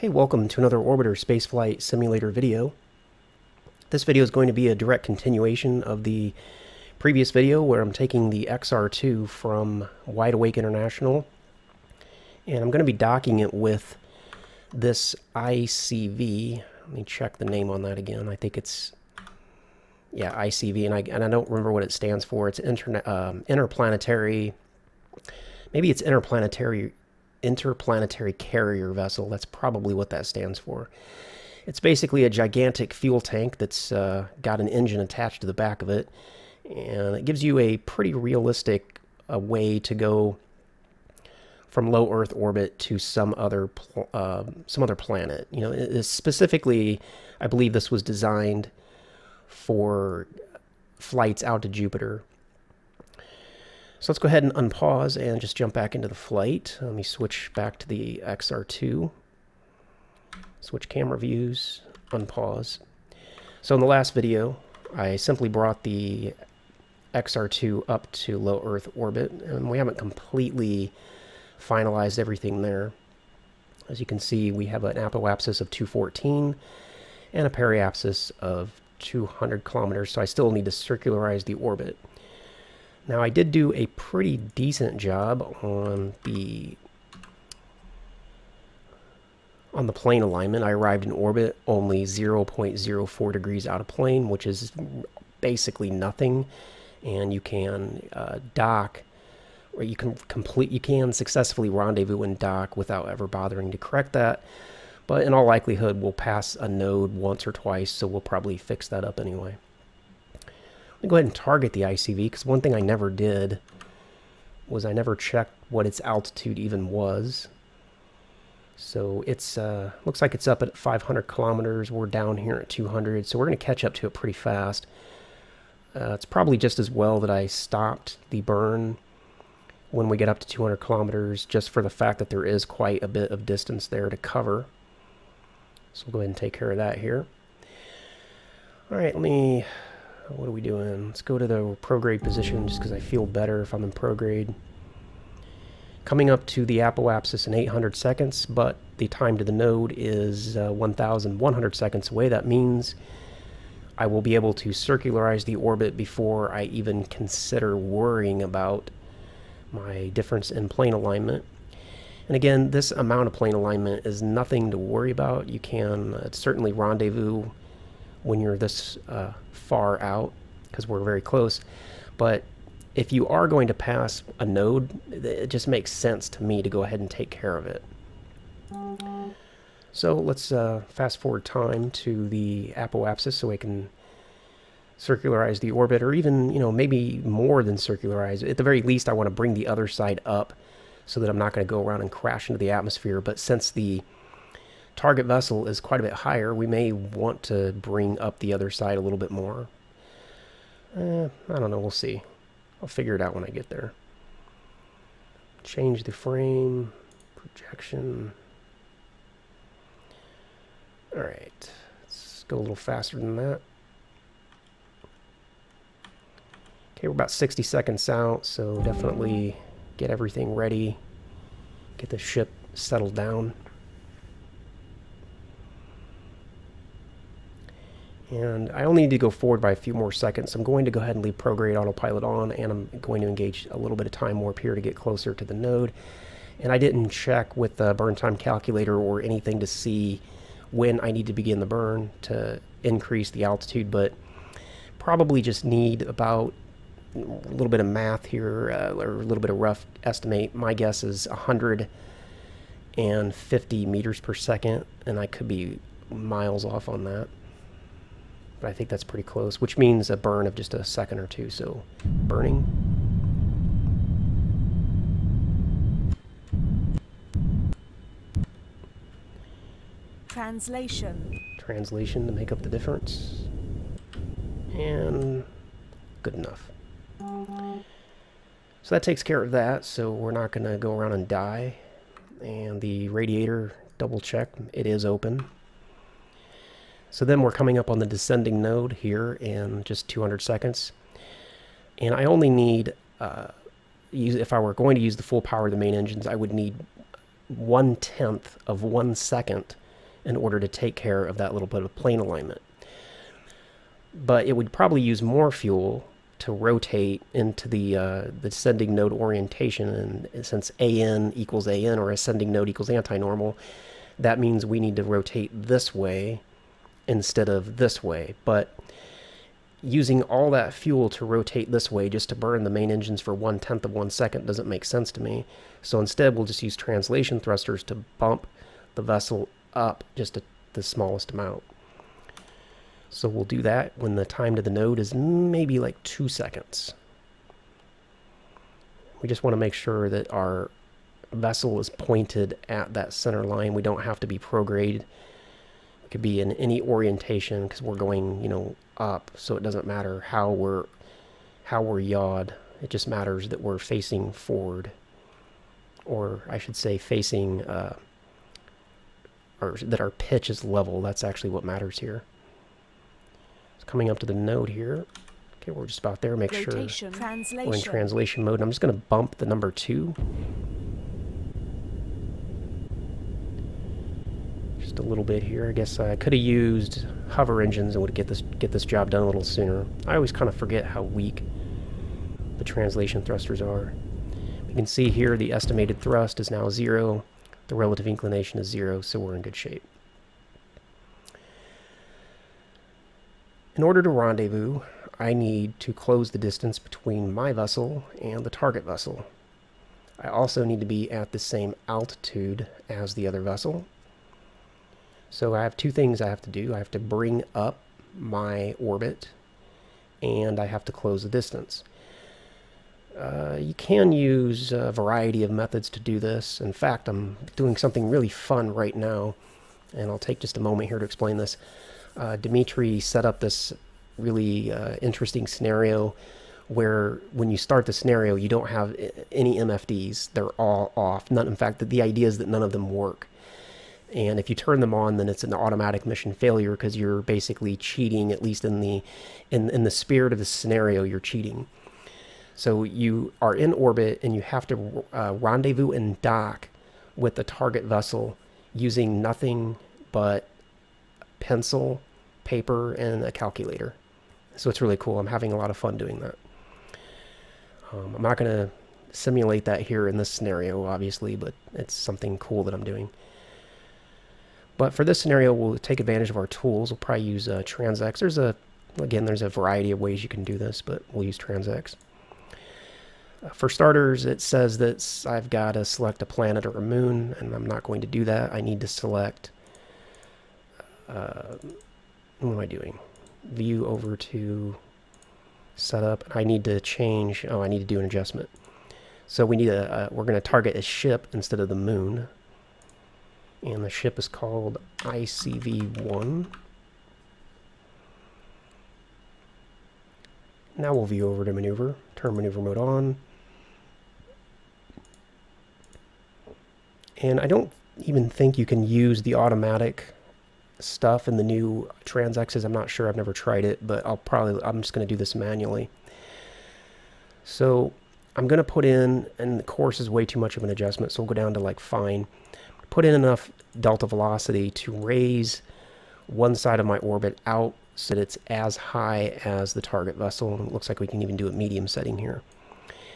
Okay, welcome to another Orbiter Spaceflight Simulator video. This video is going to be a direct continuation of the previous video where I'm taking the XR2 from Wideawake International, and I'm going to be docking it with this ICV. Let me check the name on that again. I think it's, yeah, ICV, and I don't remember what it stands for. It's interplanetary, maybe it's interplanetary carrier vessel. That's probably what that stands for. It's basically a gigantic fuel tank that's got an engine attached to the back of it, and it gives you a pretty realistic way to go from low Earth orbit to some other planet. You know, it specifically, I believe this was designed for flights out to Jupiter. So let's go ahead and unpause and just jump back into the flight. Let me switch back to the XR2. Switch camera views, unpause. So in the last video, I simply brought the XR2 up to low Earth orbit, and we haven't completely finalized everything there. As you can see, we have an apoapsis of 214 and a periapsis of 200 kilometers, so I still need to circularize the orbit. Now, I did do a pretty decent job on the plane alignment. I arrived in orbit only 0.04 degrees out of plane, which is basically nothing, and you can dock, or you can successfully rendezvous and dock without ever bothering to correct that. But in all likelihood, we'll pass a node once or twice, so we'll probably fix that up anyway. I'm going to go ahead and target the ICV, because one thing I never did was I never checked what its altitude even was. So it's looks like it's up at 500 kilometers. We're down here at 200, so we're going to catch up to it pretty fast. It's probably just as well that I stopped the burn when we get up to 200 kilometers, just for the fact that there is quite a bit of distance there to cover. So we'll go ahead and take care of that here. All right, let me... what are we doing? Let's go to the prograde position, just because I feel better if I'm in prograde. Coming up to the apoapsis in 800 seconds, but the time to the node is 1,100 seconds away. That means I will be able to circularize the orbit before I even consider worrying about my difference in plane alignment. And again, this amount of plane alignment is nothing to worry about. You can certainly rendezvous when you're this far out, because we're very close. But if you are going to pass a node, it just makes sense to me to go ahead and take care of it. So let's fast forward time to the apoapsis so I can circularize the orbit, or even, you know, maybe more than circularize. At the very least, I want to bring the other side up so that I'm not going to go around and crash into the atmosphere. But since the target vessel is quite a bit higher, we may want to bring up the other side a little bit more. I don't know, we'll see. I'll figure it out when I get there. Change the frame, projection. All right, let's go a little faster than that. Okay, we're about 60 seconds out, so definitely get everything ready, get the ship settled down. And I only need to go forward by a few more seconds. I'm going to go ahead and leave Prograde Autopilot on, and I'm going to engage a little bit of time warp here to get closer to the node. And I didn't check with the burn time calculator or anything to see when I need to begin the burn to increase the altitude, but probably just need about a little bit of math here, or a little bit of rough estimate. My guess is 150 meters per second, and I could be miles off on that. But I think that's pretty close, which means a burn of just a second or two, so burning. Translation to make up the difference. And good enough. So that takes care of that, so we're not gonna go around and die. And the radiator, double check, it is open. So then we're coming up on the descending node here in just 200 seconds. And I only need, if I were going to use the full power of the main engines, I would need 1/10 of 1 second in order to take care of that little bit of plane alignment. But it would probably use more fuel to rotate into the ascending node orientation, and since AN equals AN, or ascending node equals anti-normal, that means we need to rotate this way instead of this way. But using all that fuel to rotate this way just to burn the main engines for 1/10 of 1 second doesn't make sense to me. So instead we'll just use translation thrusters to bump the vessel up just the smallest amount. So we'll do that when the time to the node is maybe like 2 seconds. We just want to make sure that our vessel is pointed at that center line. We don't have to be prograde. It could be in any orientation because we're going, you know, up, so it doesn't matter how we're yawed. It just matters that we're facing forward, or I should say facing, or that our pitch is level. That's actually what matters here. It's coming up to the node here. Okay, we're just about there. Make sure we're in translation mode. And I'm just going to bump the number 2. Just a little bit here. I guess I could have used hover engines and would get this job done a little sooner. I always kind of forget how weak the translation thrusters are. You can see here the estimated thrust is now 0. The relative inclination is 0, so we're in good shape. In order to rendezvous, I need to close the distance between my vessel and the target vessel. I also need to be at the same altitude as the other vessel. So I have two things I have to do. I have to bring up my orbit, and I have to close the distance. You can use a variety of methods to do this. In fact, I'm doing something really fun right now, and I'll take just a moment here to explain this. Dimitri set up this really interesting scenario where when you start the scenario, you don't have any MFDs. They're all off. None, in fact, the idea is that none of them work. And if you turn them on, then it's an automatic mission failure because you're basically cheating, at least in the spirit of the scenario, you're cheating. So you are in orbit and you have to rendezvous and dock with the target vessel using nothing but pencil, paper, and a calculator. So it's really cool. I'm having a lot of fun doing that. I'm not going to simulate that here in this scenario, obviously, but it's something cool that I'm doing. But for this scenario, we'll take advantage of our tools. We'll probably use TransX. There's a variety of ways you can do this, but we'll use TransX. For starters, it says that I've got to select a planet or a moon, and I'm not going to do that. I need to select, what am I doing? View over to setup. I need to change, I need to do an adjustment. So we need we're going to target a ship instead of the moon. And the ship is called ICV-1. Now we'll view over to maneuver. Turn maneuver mode on. And I don't even think you can use the automatic stuff in the new TransXs. I'm not sure. I've never tried it, but I'm just going to do this manually. So I'm going to put in, and the course is way too much of an adjustment, so we'll go down to like fine. Put in enough delta velocity to raise one side of my orbit out so that it's as high as the target vessel. And it looks like we can even do a medium setting here.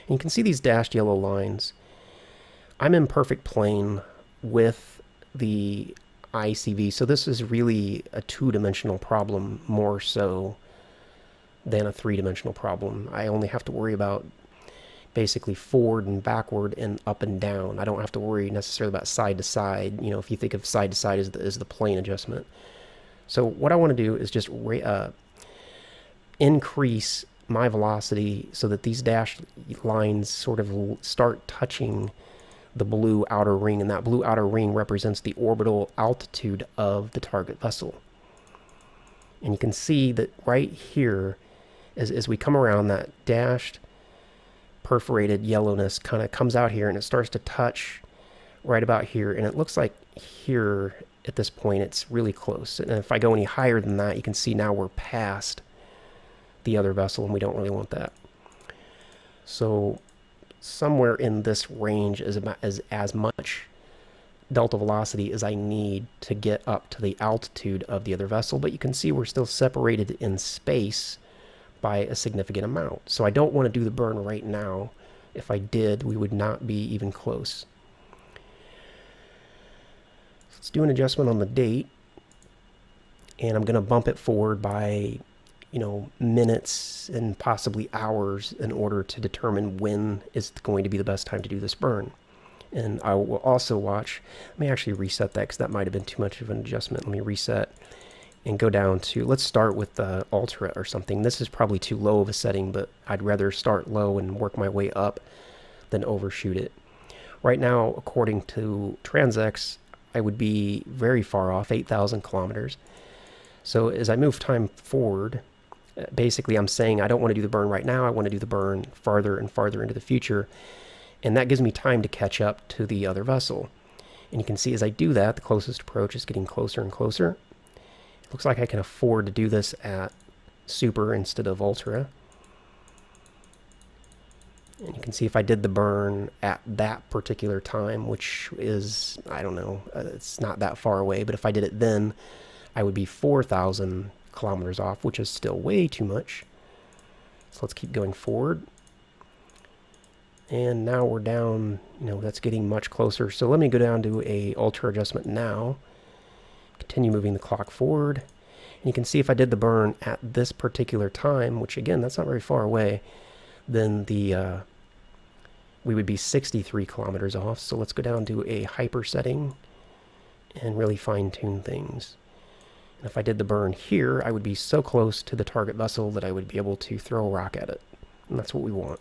And you can see these dashed yellow lines. I'm in perfect plane with the ICV, so this is really a two-dimensional problem more so than a three-dimensional problem. I only have to worry about basically forward and backward and up and down. I don't have to worry necessarily about side to side, you know, if you think of side to side as the plane adjustment. So what I want to do is just increase my velocity so that these dashed lines sort of start touching the blue outer ring, and that blue outer ring represents the orbital altitude of the target vessel. And you can see that right here, as we come around, that dashed perforated yellowness kind of comes out here and it starts to touch right about here, and it looks like here at this point it's really close, and if I go any higher than that, you can see now we're past the other vessel and we don't really want that. So somewhere in this range is as much delta velocity as I need to get up to the altitude of the other vessel, but you can see we're still separated in space by a significant amount. So I don't want to do the burn right now. If I did, we would not be even close. Let's do an adjustment on the date, and I'm going to bump it forward by, you know, minutes and possibly hours in order to determine when is going to be the best time to do this burn. And I will also watch, let me actually reset that because that might have been too much of an adjustment. Let me reset and go down to, let's start with ultra or something. This is probably too low of a setting, but I'd rather start low and work my way up than overshoot it. Right now, according to TransX, I would be very far off, 8,000 kilometers. So as I move time forward, basically I'm saying I don't want to do the burn right now. I want to do the burn farther and farther into the future. And that gives me time to catch up to the other vessel. And you can see as I do that, the closest approach is getting closer and closer. It looks like I can afford to do this at super instead of ultra. And you can see if I did the burn at that particular time, which is, I don't know, it's not that far away, but if I did it then, I would be 4,000 kilometers off, which is still way too much. So let's keep going forward. And now we're down, you know, that's getting much closer. So let me go down to a ultra adjustment now. Continue moving the clock forward. And you can see if I did the burn at this particular time, which again, that's not very far away, then the we would be 63 kilometers off. So let's go down to a hyper setting and really fine tune things. And if I did the burn here, I would be so close to the target vessel that I would be able to throw a rock at it. And that's what we want.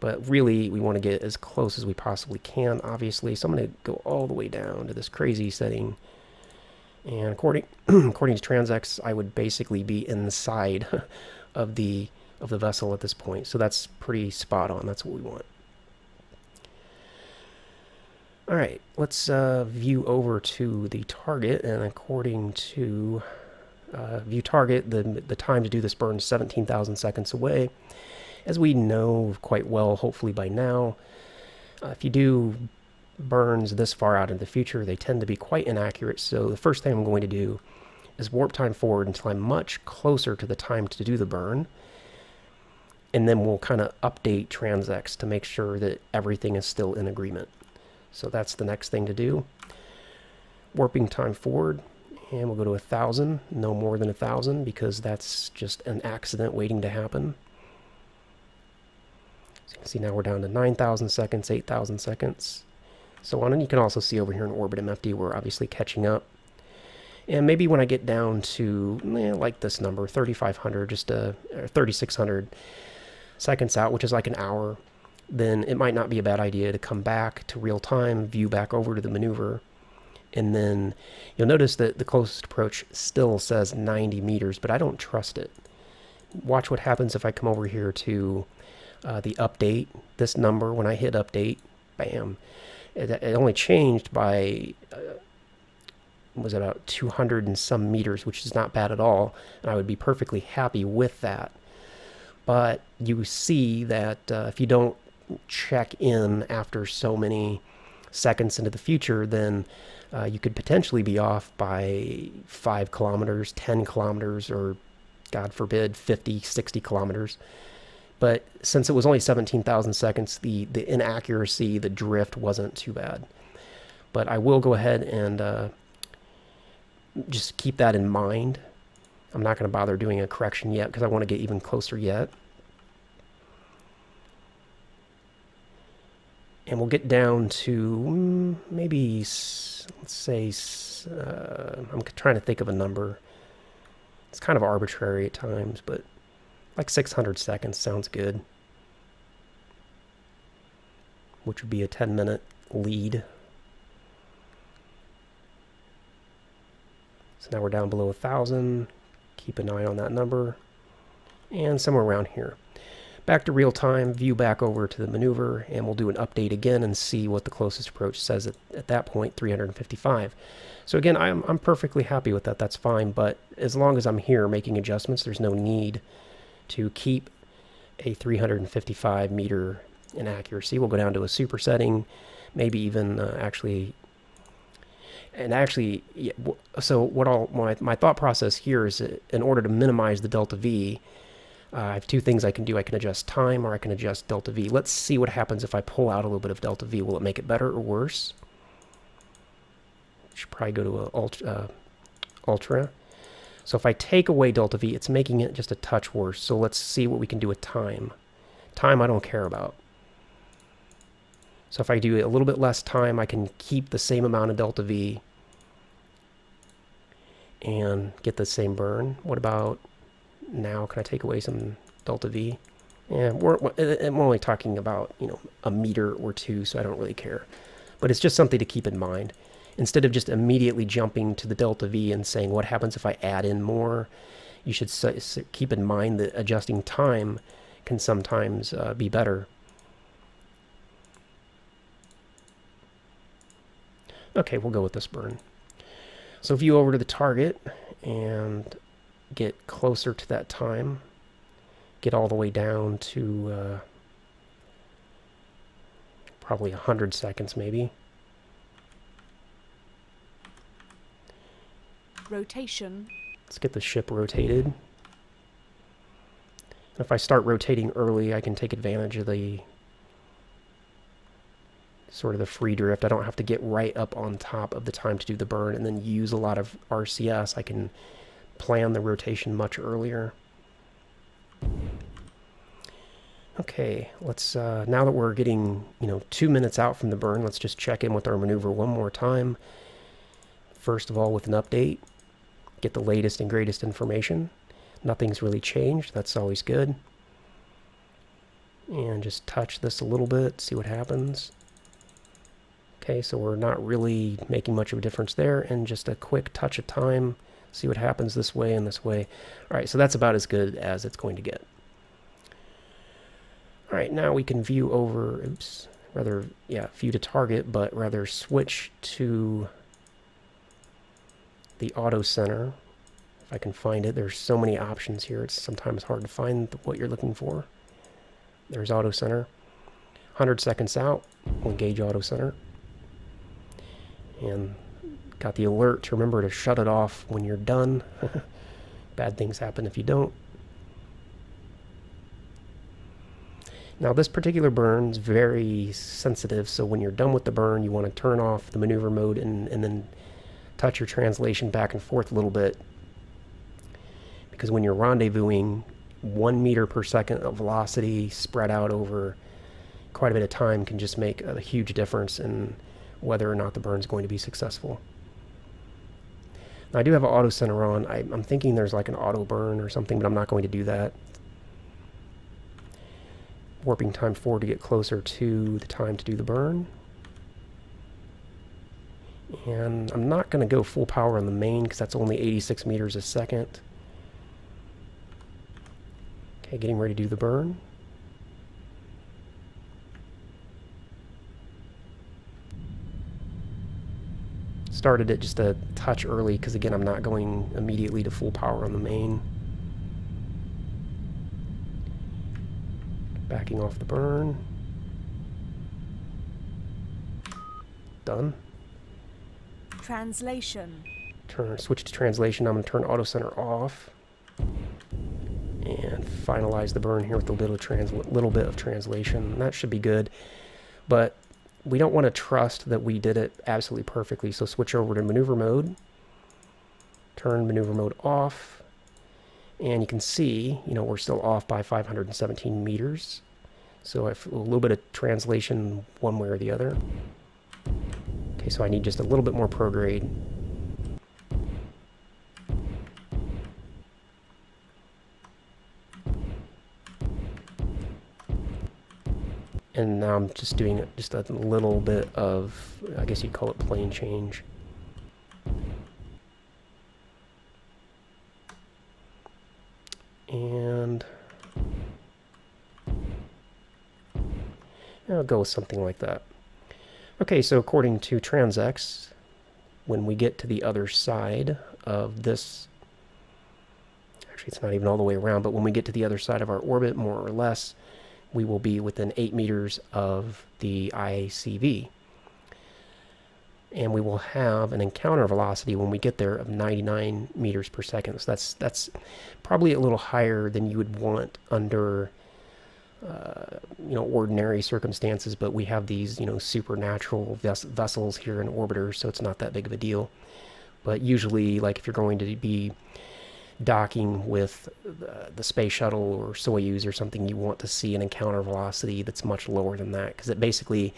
But really, we want to get as close as we possibly can, obviously. So I'm going to go all the way down to this crazy setting. And according to TransX, I would basically be inside of the vessel at this point. So that's pretty spot on. That's what we want. All right, let's view over to the target. And according to view target, the time to do this burn is 17,000 seconds away. As we know quite well, hopefully by now, if you do burns this far out in the future, they tend to be quite inaccurate. So the first thing I'm going to do is warp time forward until I'm much closer to the time to do the burn. And then we'll kind of update TransX to make sure that everything is still in agreement. So that's the next thing to do. Warping time forward, and we'll go to 1,000, no more than 1,000, because that's just an accident waiting to happen. So you can see now we're down to 9,000 seconds, 8,000 seconds, so on. And you can also see over here in Orbit MFD, we're obviously catching up. And maybe when I get down to, like this number, 3,500, just 3,600 seconds out, which is like an hour, then it might not be a bad idea to come back to real time, view back over to the maneuver. And then you'll notice that the closest approach still says 90 meters, but I don't trust it. Watch what happens if I come over here to the update, this number. When I hit update, bam, it only changed by was it about 200 and some meters, which is not bad at all, and I would be perfectly happy with that. But you see that if you don't check in after so many seconds into the future, then you could potentially be off by 5 kilometers, 10 kilometers, or God forbid 50, 60 kilometers. But since it was only 17,000 seconds, the inaccuracy, the drift wasn't too bad. But I will go ahead and just keep that in mind. I'm not going to bother doing a correction yet because I want to get even closer yet. And we'll get down to maybe, let's say, I'm trying to think of a number. It's kind of arbitrary at times, but like 600 seconds sounds good, which would be a 10-minute lead. So now we're down below 1,000. Keep an eye on that number. And somewhere around here. Back to real time, view back over to the maneuver, and we'll do an update again and see what the closest approach says at that point, 355. So again, I'm perfectly happy with that. That's fine, but as long as I'm here making adjustments, there's no need to keep a 355 meter inaccuracy. We'll go down to a super setting, maybe even actually And actually, so what my thought process here is, in order to minimize the delta V, I have two things I can do. I can adjust time, or I can adjust delta V. Let's see what happens if I pull out a little bit of delta V. Will it make it better or worse? Should probably go to a ultra. So if I take away delta V, it's making it just a touch worse. So let's see what we can do with time. Time I don't care about. So if I do a little bit less time, I can keep the same amount of delta V and get the same burn. What about now? Can I take away some delta V? Yeah, we're only talking about, you know, a meter or two, so I don't really care. But it's just something to keep in mind. Instead of just immediately jumping to the delta V and saying, what happens if I add in more? You should keep in mind that adjusting time can sometimes be better. Okay, we'll go with this burn. So if you go over to the target and get closer to that time, get all the way down to probably 100 seconds maybe. Rotation. Let's get the ship rotated. And if I start rotating early, I can take advantage of the sort of the free drift. I don't have to get right up on top of the time to do the burn and then use a lot of RCS. I can plan the rotation much earlier. Okay, let's now that we're getting, you know, 2 minutes out from the burn, let's just check in with our maneuver one more time. First of all, with an update, get the latest and greatest information. Nothing's really changed, that's always good. And just touch this a little bit, see what happens. Okay, so we're not really making much of a difference there, and just a quick touch of time, see what happens this way and this way. All right, so that's about as good as it's going to get. All right, now we can view over, oops, rather, yeah, view to target, but rather switch to the auto center. If I can find it, there's so many options here, it's sometimes hard to find what you're looking for. There's auto center. 100 seconds out, we'll engage auto center. And got the alert to remember to shut it off when you're done. Bad things happen if you don't. Now this particular burn's very sensitive, so when you're done with the burn, you want to turn off the maneuver mode and then touch your translation back and forth a little bit. Because when you're rendezvousing, 1 meter per second of velocity spread out over quite a bit of time can just make a huge difference in whether or not the burn is going to be successful. Now, I do have an auto center on. I'm thinking there's like an auto burn or something, but I'm not going to do that. Warping time forward to get closer to the time to do the burn. And I'm not going to go full power on the main because that's only 86 meters a second. Okay, getting ready to do the burn. Started it just a touch early because, again, I'm not going immediately to full power on the main. Backing off the burn. Done. Translation. Switch to translation. I'm going to turn auto center off and finalize the burn here with a little bit of translation. And that should be good, but we don't want to trust that we did it absolutely perfectly, so switch over to maneuver mode, turn maneuver mode off, and you can see, you know, we're still off by 517 meters, so a little bit of translation one way or the other. Okay, so I need just a little bit more prograde. And now I'm just doing just a little bit of, I guess you'd call it plane change. And I'll go with something like that. Okay, so according to TransX, when we get to the other side of this, actually it's not even all the way around, but when we get to the other side of our orbit, more or less, we will be within 8 meters of the ICV. and we will have an encounter velocity when we get there of 99 meters per second. So that's probably a little higher than you would want under you know, ordinary circumstances, but we have these, you know, supernatural vessels here in Orbiter, so it's not that big of a deal. But usually, like if you're going to be docking with the space shuttle or Soyuz or something, you want to see an encounter velocity that's much lower than that, because it basically,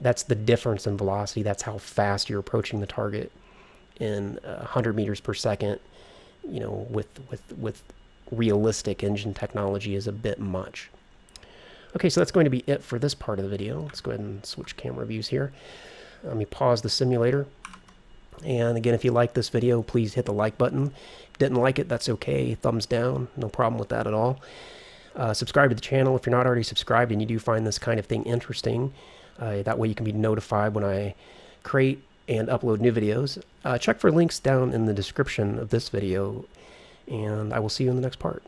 that's the difference in velocity. That's how fast you're approaching the target in 100 meters per second. You know, with realistic engine technology is a bit much. Okay, so that's going to be it for this part of the video. Let's go ahead and switch camera views here. Let me pause the simulator. And again, if you like this video, please hit the like button. Didn't like it, that's okay. Thumbs down, no problem with that at all. Subscribe to the channel if you're not already subscribed and you do find this kind of thing interesting. That way you can be notified when I create and upload new videos. Check for links down in the description of this video, and I will see you in the next part.